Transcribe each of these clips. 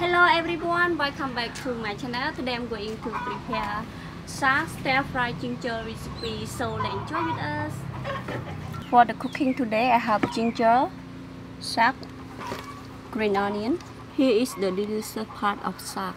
Hello everyone, welcome back to my channel. Today I'm going to prepare stir-fried ginger recipe, so let's enjoy with us. For the cooking today, I have ginger, sage, green onion. Here is the delicious part of sage.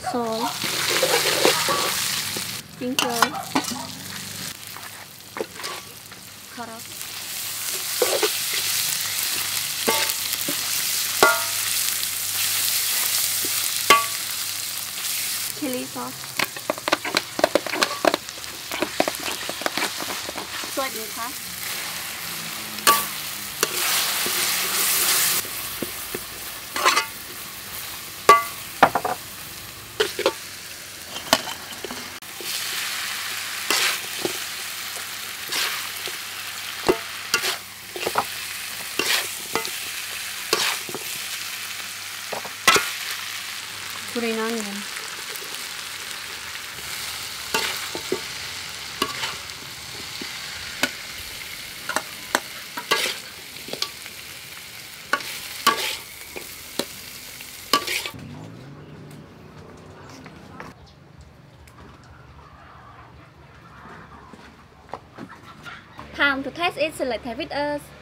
salt, ginger, carrot, chili sauce, soy sauce. Green onion, time to taste it. Select it with us.